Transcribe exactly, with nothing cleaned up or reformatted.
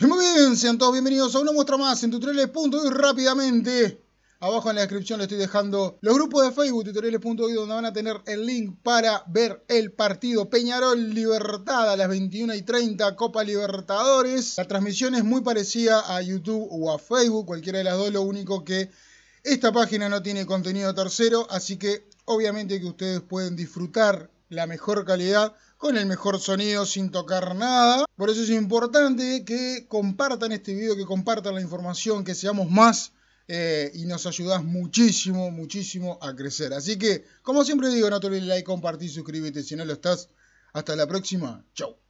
Muy bien, sean todos bienvenidos a una muestra más en tutoriales punto uy. Rápidamente, abajo en la descripción les estoy dejando los grupos de Facebook tutoriales punto uy, donde van a tener el link para ver el partido Peñarol Libertad a las veintiuna y treinta, Copa Libertadores. La transmisión es muy parecida a YouTube o a Facebook, cualquiera de las dos. Lo único que esta página no tiene contenido tercero, así que obviamente que ustedes pueden disfrutar la mejor calidad, con el mejor sonido, sin tocar nada. Por eso es importante que compartan este video, que compartan la información, que seamos más eh, y nos ayudás muchísimo, muchísimo a crecer. Así que, como siempre digo, no te olvides de like, compartir, suscríbete si no lo estás. Hasta la próxima, chau.